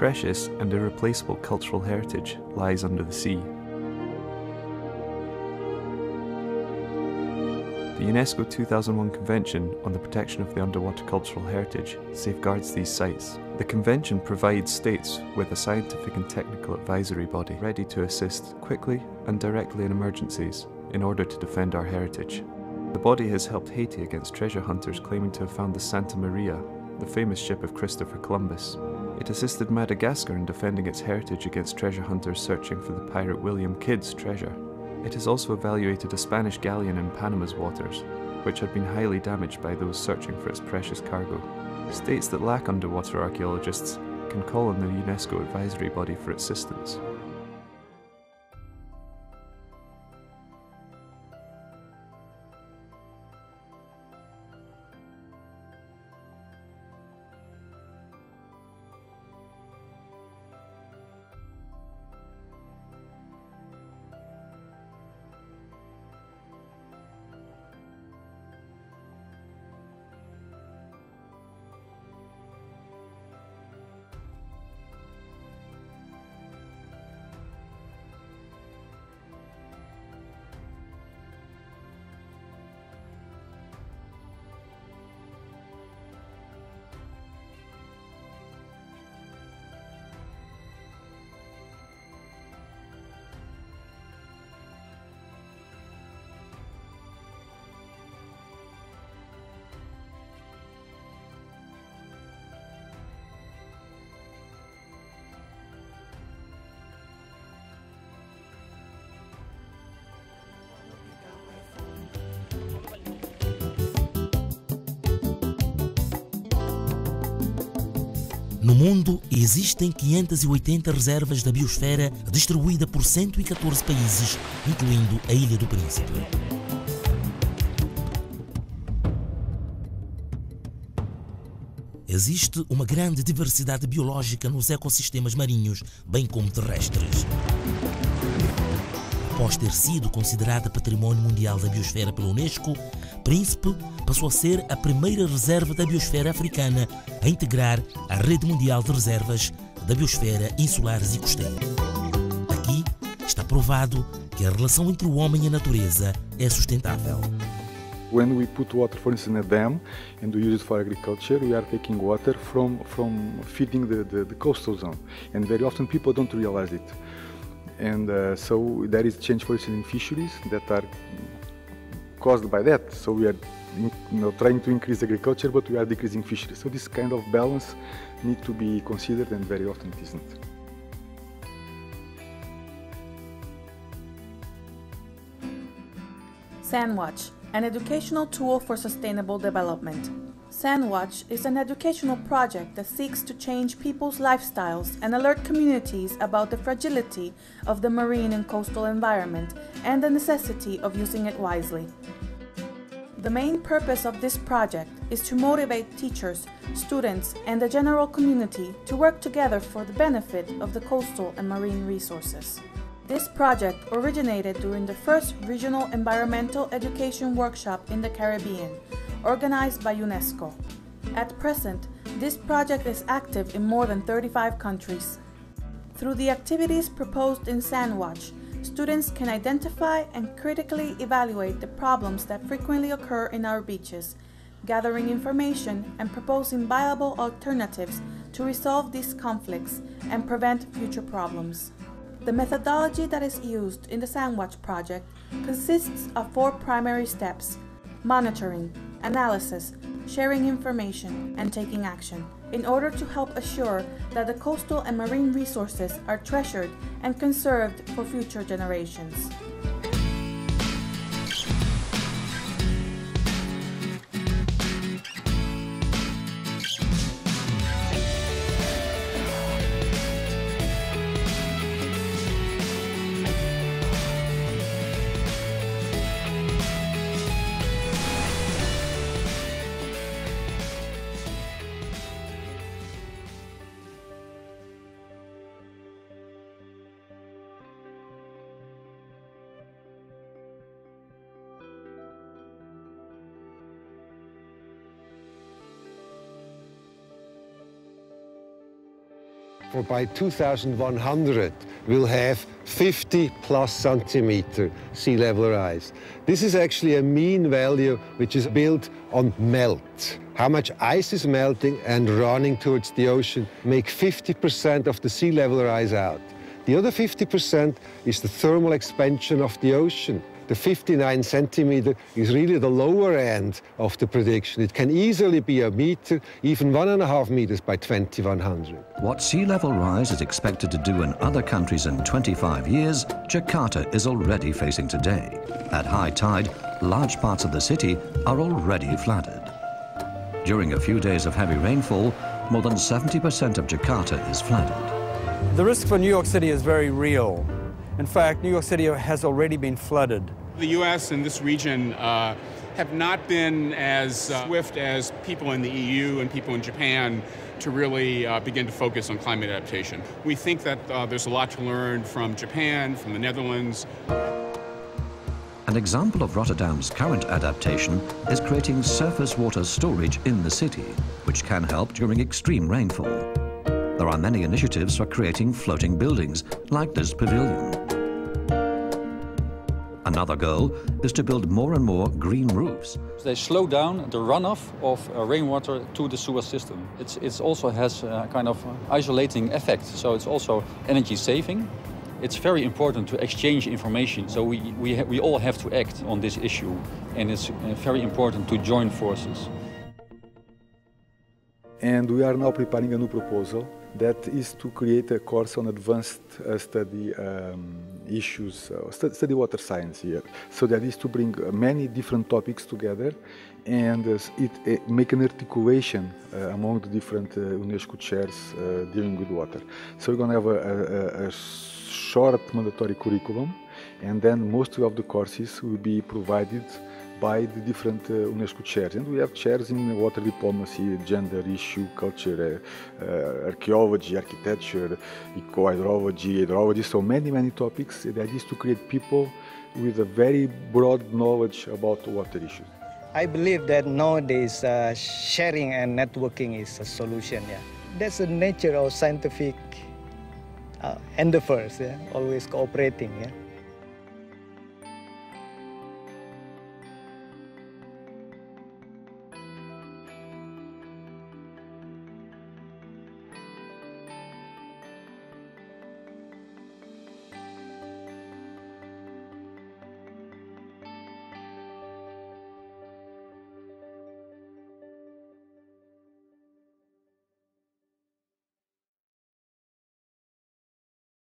precious and irreplaceable cultural heritage lies under the sea. The UNESCO 2001 Convention on the Protection of the Underwater Cultural Heritage safeguards these sites. The Convention provides states with a scientific and technical advisory body ready to assist quickly and directly in emergencies in order to defend our heritage. The body has helped Haiti against treasure hunters claiming to have found the Santa Maria, the famous ship of Christopher Columbus. It assisted Madagascar in defending its heritage against treasure hunters searching for the pirate William Kidd's treasure. It has also evaluated a Spanish galleon in Panama's waters, which had been highly damaged by those searching for its precious cargo. States that lack underwater archaeologists can call on the UNESCO advisory body for assistance. No mundo, existem 580 reservas da biosfera distribuída por 114 países, incluindo a Ilha do Príncipe. Existe uma grande diversidade biológica nos ecossistemas marinhos, bem como terrestres. Após ter sido considerada Património Mundial da Biosfera pela UNESCO, Príncipe passou a ser a primeira reserva da biosfera africana a integrar a rede mundial de reservas da biosfera insulares e costeira. Aqui está provado que a relação entre o homem e a natureza é sustentável. When we put water, for instance, in a dam and we use it for agriculture, we are taking water from feeding the coastal zone, and very often people don't realize it. And so there is change, for instance, in fisheries that are caused by that. So we are trying to increase agriculture, but we are decreasing fisheries. So this kind of balance needs to be considered, and very often it isn't. Sandwatch, an educational tool for sustainable development. Sandwatch is an educational project that seeks to change people's lifestyles and alert communities about the fragility of the marine and coastal environment and the necessity of using it wisely. The main purpose of this project is to motivate teachers, students, and the general community to work together for the benefit of the coastal and marine resources. This project originated during the first regional environmental education workshop in the Caribbean, organized by UNESCO. At present, this project is active in more than 35 countries. Through the activities proposed in Sandwatch, students can identify and critically evaluate the problems that frequently occur in our beaches, gathering information and proposing viable alternatives to resolve these conflicts and prevent future problems. The methodology that is used in the Sandwatch project consists of four primary steps: monitoring, analysis, sharing information, and taking action, in order to help assure that the coastal and marine resources are treasured and conserved for future generations. For by 2100, we'll have 50 plus centimeter sea level rise. This is actually a mean value which is built on melt. How much ice is melting and running towards the ocean make 50% of the sea level rise out. The other 50% is the thermal expansion of the ocean. The 59 centimeter is really the lower end of the prediction. It can easily be a meter, even 1.5 meters by 2100. What sea level rise is expected to do in other countries in 25 years, Jakarta is already facing today. At high tide, large parts of the city are already flooded. During a few days of heavy rainfall, more than 70% of Jakarta is flooded. The risk for New York City is very real. In fact, New York City has already been flooded. The U.S. in this region have not been as swift as people in the EU and people in Japan to really begin to focus on climate adaptation. We think that there's a lot to learn from Japan, from the Netherlands. An example of Rotterdam's current adaptation is creating surface water storage in the city, which can help during extreme rainfall. There are many initiatives for creating floating buildings, like this pavilion. Another goal is to build more and more green roofs. They slow down the runoff of rainwater to the sewer system. It also has a kind of isolating effect, so it's also energy saving. It's very important to exchange information, so we all have to act on this issue, and it's very important to join forces. And we are now preparing a new proposal that is to create a course on advanced study issues, study water science here. So that is to bring many different topics together and make an articulation among the different UNESCO chairs dealing with water. So we're going to have a short mandatory curriculum, and then most of the courses will be provided by the different UNESCO chairs. And we have chairs in water diplomacy, gender issue, culture, archaeology, architecture, eco-hydrology, hydrology, so many topics. The idea is to create people with a very broad knowledge about water issues. I believe that nowadays sharing and networking is a solution, yeah. That's the nature of scientific endeavors, yeah, always cooperating, yeah.